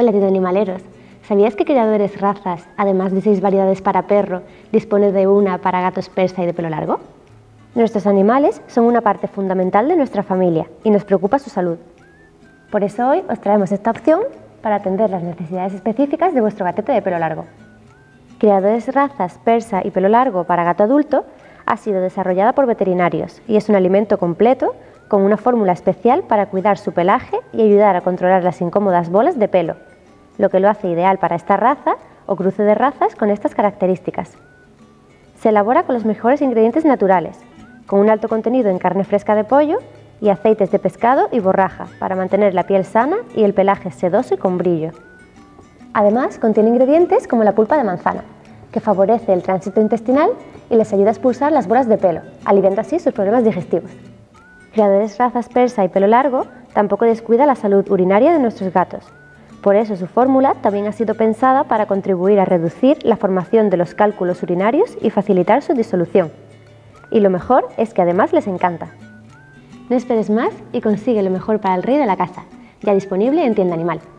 Hola, tiendanimaleros. ¿Sabías que Criadores Razas, además de 6 variedades para perro, dispone de una para gatos persa y de pelo largo? Nuestros animales son una parte fundamental de nuestra familia y nos preocupa su salud. Por eso hoy os traemos esta opción para atender las necesidades específicas de vuestro gatete de pelo largo. Criadores Razas persa y pelo largo para gato adulto ha sido desarrollada por veterinarios y es un alimento completo con una fórmula especial para cuidar su pelaje y ayudar a controlar las incómodas bolas de pelo, lo que lo hace ideal para esta raza o cruce de razas con estas características. Se elabora con los mejores ingredientes naturales, con un alto contenido en carne fresca de pollo y aceites de pescado y borraja para mantener la piel sana y el pelaje sedoso y con brillo. Además, contiene ingredientes como la pulpa de manzana, que favorece el tránsito intestinal y les ayuda a expulsar las bolas de pelo, aliviando así sus problemas digestivos. Criadores Razas persa y pelo largo tampoco descuida la salud urinaria de nuestros gatos. Por eso su fórmula también ha sido pensada para contribuir a reducir la formación de los cálculos urinarios y facilitar su disolución. Y lo mejor es que además les encanta. No esperes más y consigue lo mejor para el rey de la casa, ya disponible en Tiendanimal.